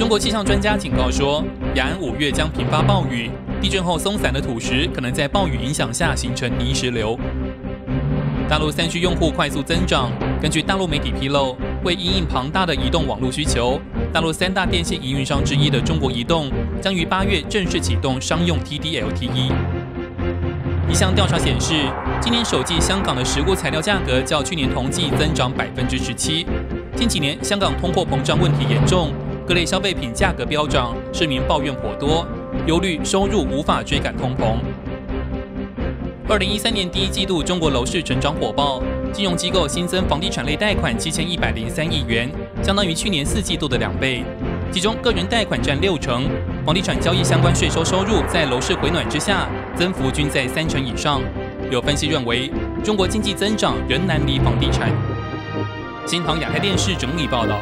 中国气象专家警告说，雅安5月将频发暴雨，地震后松散的土石可能在暴雨影响下形成泥石流。大陆3G 用户快速增长，根据大陆媒体披露，为因应庞大的移动网络需求，大陆3大电信营运商之一的中国移动将于8月正式启动商用 TD-LTE。一项调查显示，今年首季香港的食物材料价格较去年同季增长17%。近几年，香港通货膨胀问题严重。 各类消费品价格飙涨，市民抱怨颇多，忧虑收入无法追赶通膨。2013年第一季度，中国楼市成长火爆，金融机构新增房地产类贷款7103亿元，相当于去年4季度的2倍。其中个人贷款占60%，房地产交易相关税收收入在楼市回暖之下，增幅均在30%以上。有分析认为，中国经济增长仍难离房地产。新唐亚太电视整理报道。